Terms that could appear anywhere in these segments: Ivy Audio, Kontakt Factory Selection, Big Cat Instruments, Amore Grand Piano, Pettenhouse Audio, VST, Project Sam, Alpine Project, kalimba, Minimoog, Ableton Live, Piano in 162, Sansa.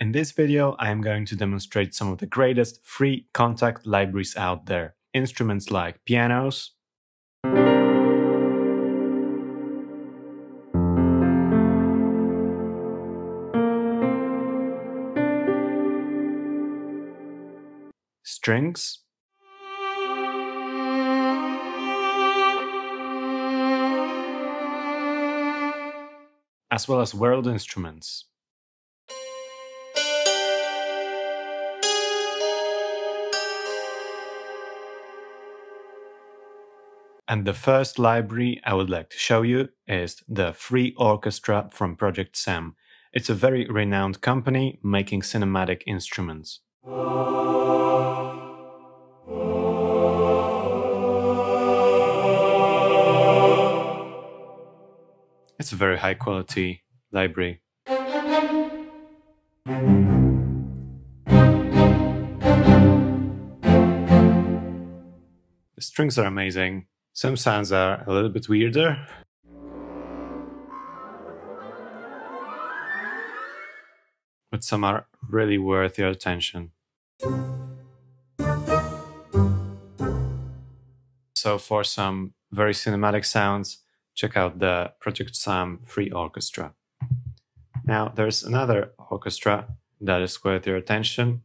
In this video, I am going to demonstrate some of the greatest free Kontakt libraries out there. Instruments like pianos, strings, as well as world instruments. And the first library I would like to show you is the Free Orchestra from Project Sam. It's a very renowned company making cinematic instruments. It's a very high quality library. The strings are amazing. Some sounds are a little bit weirder. But some are really worth your attention. So for some very cinematic sounds, check out the Project Sam Free Orchestra. Now there's another orchestra that is worth your attention,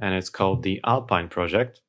and it's called the Alpine Project.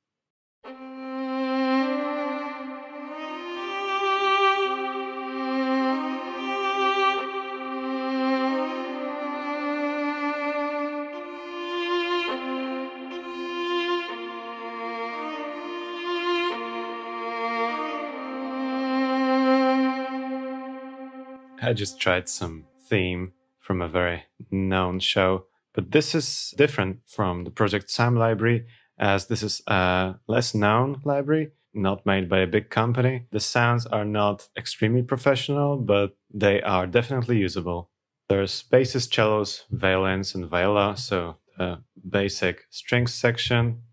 I just tried some theme from a very known show, but this is different from the Project Sam library, as this is a less known library, not made by a big company. The sounds are not extremely professional, but they are definitely usable. There's basses, cellos, violins and viola, so the basic strings section,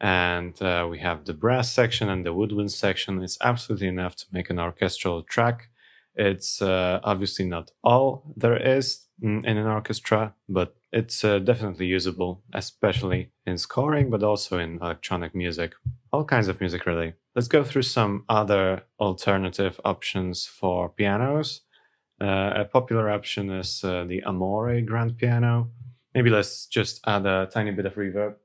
and we have the brass section and the woodwind section. It's absolutely enough to make an orchestral track. It's obviously not all there is in an orchestra, but it's definitely usable, especially in scoring, but also in electronic music. All kinds of music, really. Let's go through some other alternative options for pianos. A popular option is the Amore Grand Piano. Maybe let's just add a tiny bit of reverb.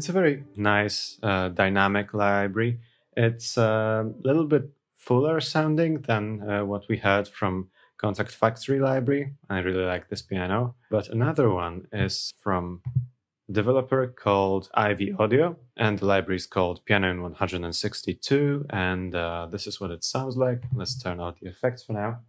It's a very nice dynamic library. It's a little bit fuller sounding than what we had from Kontakt Factory library. I really like this piano. But another one is from a developer called Ivy Audio, and the library is called Piano in 162, and this is what it sounds like. Let's turn out the effects for now.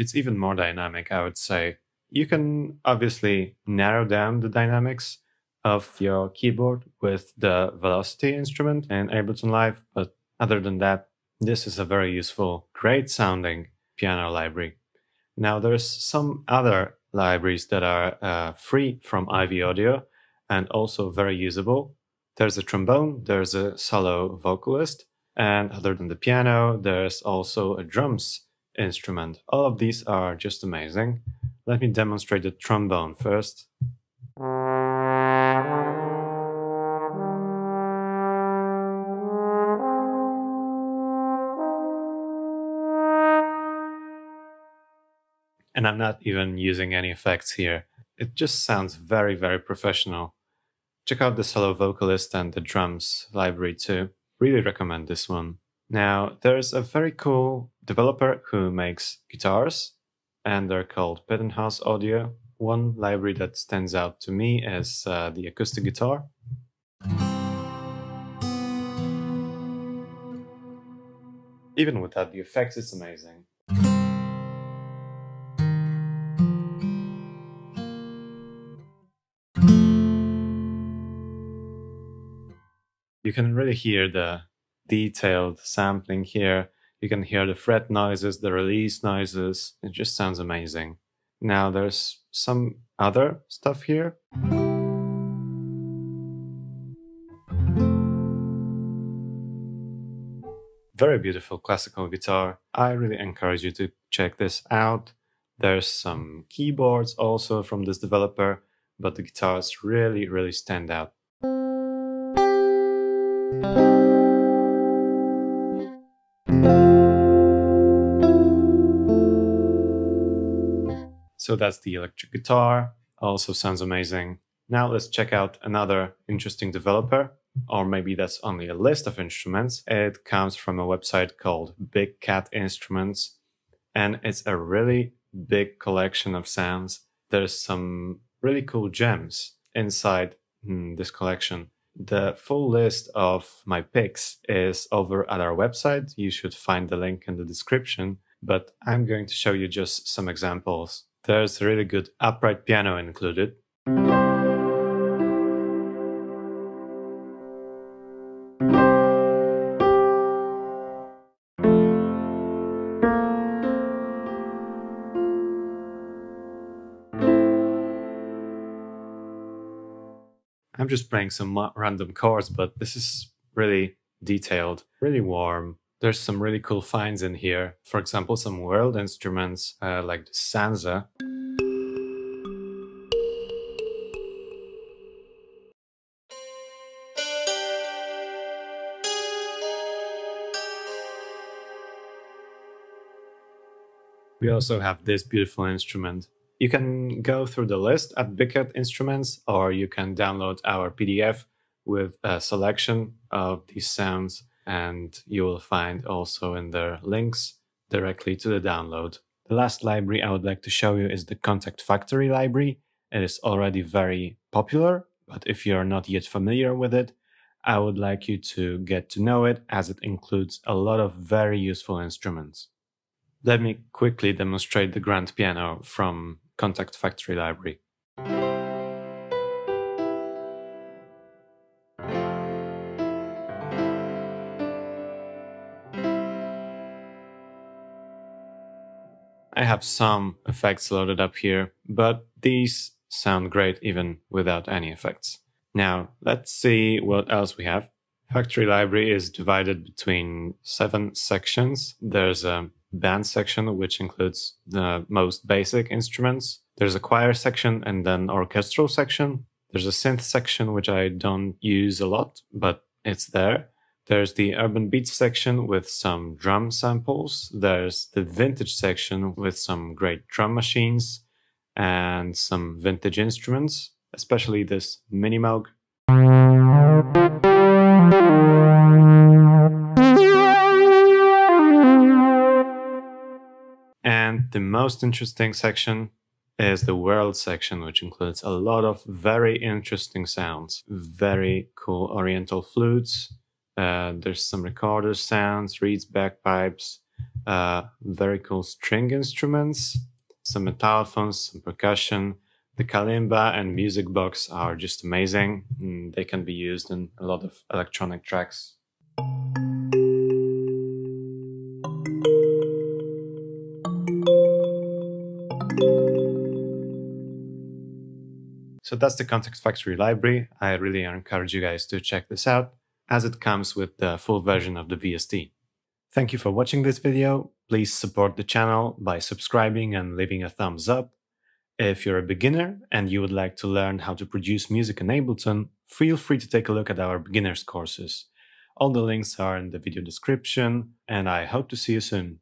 It's even more dynamic, I would say. You can obviously narrow down the dynamics of your keyboard with the velocity instrument in Ableton Live, but other than that, this is a very useful, great sounding piano library. Now there's some other libraries that are free from Ivy Audio and also very usable. There's a trombone, there's a solo vocalist, and other than the piano, there's also a drums instrument. All of these are just amazing. Let me demonstrate the trombone first. And I'm not even using any effects here. It just sounds very, very professional. Check out the solo vocalist and the drums library too. Really recommend this one. Now, there's a very cool developer who makes guitars, and they're called Pettenhouse Audio. One library that stands out to me is the acoustic guitar. Even without the effects, it's amazing. You can really hear the detailed sampling here. You can hear the fret noises, the release noises. It just sounds amazing. Now there's some other stuff here. Very beautiful classical guitar. I really encourage you to check this out. There's some keyboards also from this developer, but the guitars really, really stand out. So that's the electric guitar, also sounds amazing. Now let's check out another interesting developer, or maybe that's only a list of instruments. It comes from a website called Big Cat Instruments, and it's a really big collection of sounds. There's some really cool gems inside this collection. The full list of my picks is over at our website. You should find the link in the description, but I'm going to show you just some examples. There's a really good upright piano included. I'm just playing some random chords, but this is really detailed, really warm. There's some really cool finds in here. For example, some world instruments like the Sansa. We also have this beautiful instrument. You can go through the list at Big Cat Instruments, or you can download our PDF with a selection of these sounds. And you will find also in there links directly to the download. The last library I would like to show you is the Kontakt Factory library. It is already very popular, but if you are not yet familiar with it, I would like you to get to know it, as it includes a lot of very useful instruments. Let me quickly demonstrate the grand piano from Kontakt Factory library. I have some effects loaded up here, but these sound great even without any effects. Now, let's see what else we have. Factory library is divided between 7 sections. There's a band section, which includes the most basic instruments. There's a choir section and then orchestral section. There's a synth section, which I don't use a lot, but it's there. There's the urban beats section with some drum samples. There's the vintage section with some great drum machines and some vintage instruments, especially this Minimoog. And the most interesting section is the world section, which includes a lot of very interesting sounds. Very cool oriental flutes. There's some recorder sounds, reeds, bagpipes, very cool string instruments, some metallophones, some percussion. The kalimba and music box are just amazing. They can be used in a lot of electronic tracks. So that's the Kontakt Factory library. I really encourage you guys to check this out, as it comes with the full version of the VST. Thank you for watching this video. Please support the channel by subscribing and leaving a thumbs up. If you're a beginner and you would like to learn how to produce music in Ableton, feel free to take a look at our beginners courses. All the links are in the video description, and I hope to see you soon.